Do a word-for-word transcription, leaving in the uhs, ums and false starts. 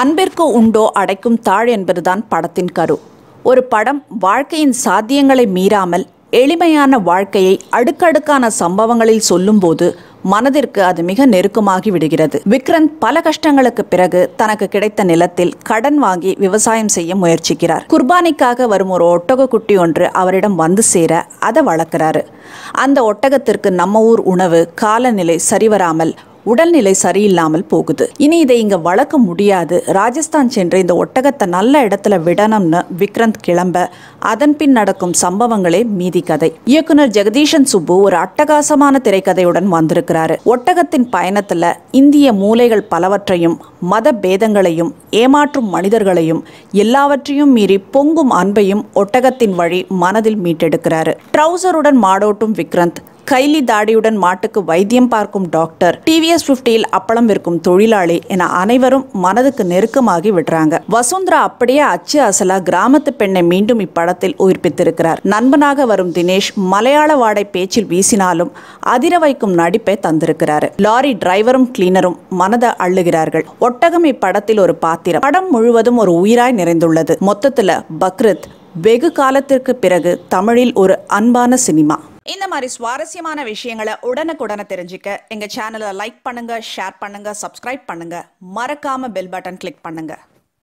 அன்பிற்கு உண்டோ அடைக்கும் தாழ் என்பதுதான் படத்தின் கரு. ஒரு படம் வாழ்க்கையின் சாத்தியங்களை மீறாமல் எளிமையான வாழ்க்கையை அடுக்கடுக்கான சம்பவங்களில் சொல்லும்போது மனதிற்கு அது மிக நெருக்கமாகி விடுகிறது. விக்ரந்த் பல கஷ்டங்களுக்கு பிறகு தனக்கு கிடைத்த நிலத்தில் கடன் வாங்கி விவசாயம் செய்ய முயற்சிக்கிறார். குர்பானிக்காக வரும் ஒரு ஒட்டக குட்டி ஒன்று அவரிடம் வந்து சேர அதை வளர்க்கிறாரு. அந்த ஒட்டகத்திற்கு நம்ம ஊர் உணவு காலநிலை சரிவராமல் உடல்நிலை சரியில்லாமல் போகுது. இனி இதை இங்கே வளர்க்க முடியாது, ராஜஸ்தான் சென்று இந்த ஒட்டகத்தை நல்ல இடத்துல விடணும்னு விக்ரந்த் கிளம்ப அதன் பின் நடக்கும் சம்பவங்களே மீதி கதை. இயக்குனர் ஜெகதீஷன் சுப்பு ஒரு அட்டகாசமான திரைக்கதையுடன் வந்திருக்கிறாரு. ஒட்டகத்தின் பயணத்தில் இந்திய மூலைகள் பலவற்றையும் மத பேதங்களையும் ஏமாற்றும் மனிதர்களையும் எல்லாவற்றையும் மீறி பொங்கும் அன்பையும் ஒட்டகத்தின் வழி மனதில் மீட்டெடுக்கிறாரு. ட்ரௌசருடன் மாடோட்டும் விக்ரந்த், கைலி தாடியுடன் மாட்டுக்கு வைத்தியம் பார்க்கும் டாக்டர், டிவிஎஸ் ஐம்பது அப்பளம் விற்கும் தொழிலாளி என அனைவரும் மனதுக்கு நெருக்கமாகி விடுறாங்க. வசுந்தரா அப்படியே அச்சு அசலா கிராமத்து பெண்ணை மீண்டும் இப்படத்தில் உயிர்ப்பித்திருக்கிறார். நண்பனாக வரும் தினேஷ் மலையாள வாடை பேச்சில் வீசினாலும் அதிர வைக்கும் நடிப்பை தந்திருக்கிறார். லாரி டிரைவரும் கிளீனரும் மனதை அள்ளுகிறார்கள். ஒட்டகம் இப்படத்தில் ஒரு பாத்திரம். படம் முழுவதும் ஒரு உயிராய் நிறைந்துள்ளது. மொத்தத்தில் பக்ரித் வெகு காலத்திற்கு பிறகு தமிழில் ஒரு அன்பான சினிமா. இந்த மாதிரி சுவாரஸ்யமான விஷயங்களை உடனுக்குடனே தெரிஞ்சுக்க எங்கள் சேனலை லைக் பண்ணுங்கள், ஷேர் பண்ணுங்கள், சப்ஸ்கிரைப் பண்ணுங்கள். மறக்காமல் பெல் பட்டன் கிளிக் பண்ணுங்கள்.